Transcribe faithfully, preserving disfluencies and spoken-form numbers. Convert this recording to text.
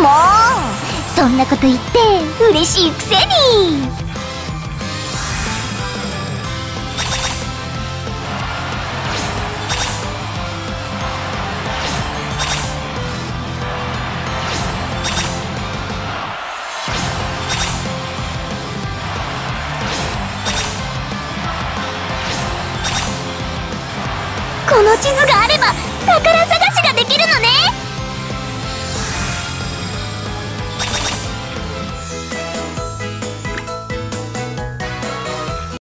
もうそんなこと言って嬉しいくせに。この地図があれば宝探しができるのね。